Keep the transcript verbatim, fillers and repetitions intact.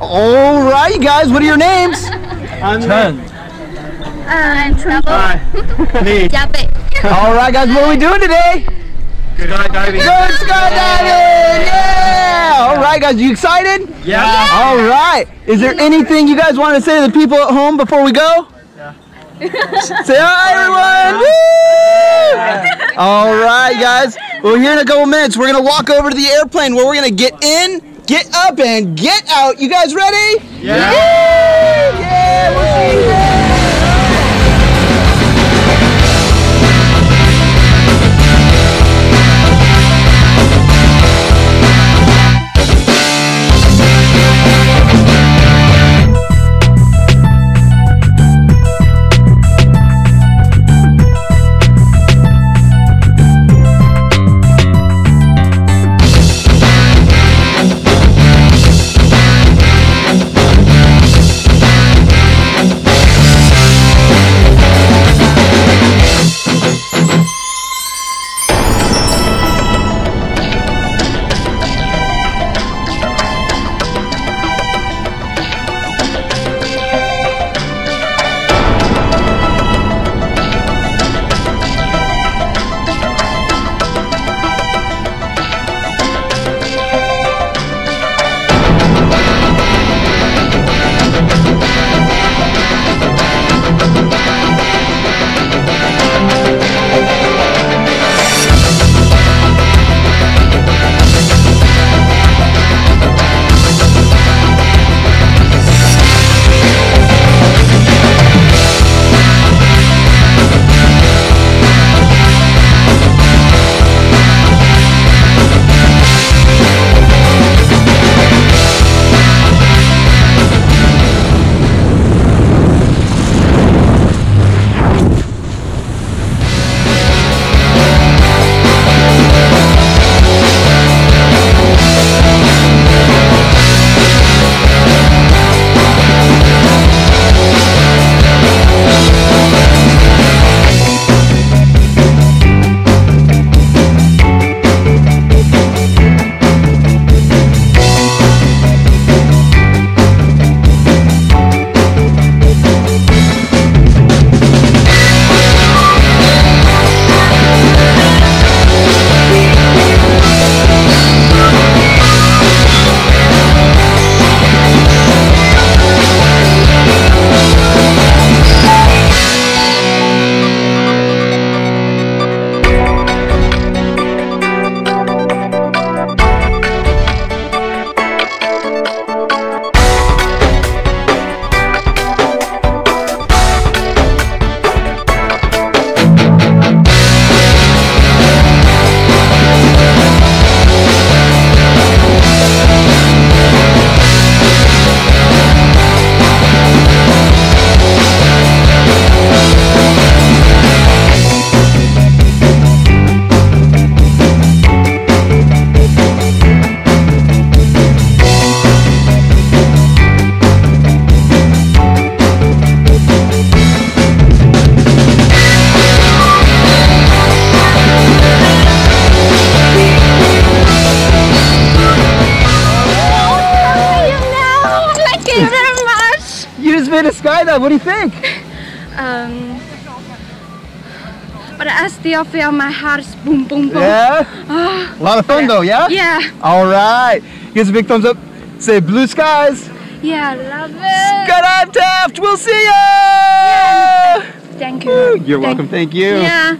All right, you guys, what are your names? I'm Chen. Uh, I'm Trouble. Hi. Me. All right, guys, what are we doing today? Good skydiving. Good skydiving! Yeah! All right, guys, you excited? Yeah. yeah. All right. Is there anything you guys want to say to the people at home before we go? Yeah. Say hi, everyone! Woo! Yeah. All right, guys. Well, here in a couple minutes, we're going to walk over to the airplane where we're going to get in, get up, and get out. You guys ready? Yeah! Yeah! yeah we'll see you guys. A skydive, what do you think? Um, but I still feel my heart boom, boom, boom. Yeah. Uh, a lot of fun though, yeah? Yeah. All right. Give us a big thumbs up. Say blue skies. Yeah, love it. Skydive Taft. We'll see ya. Yeah. Thank you. You're welcome. Thank you. Yeah.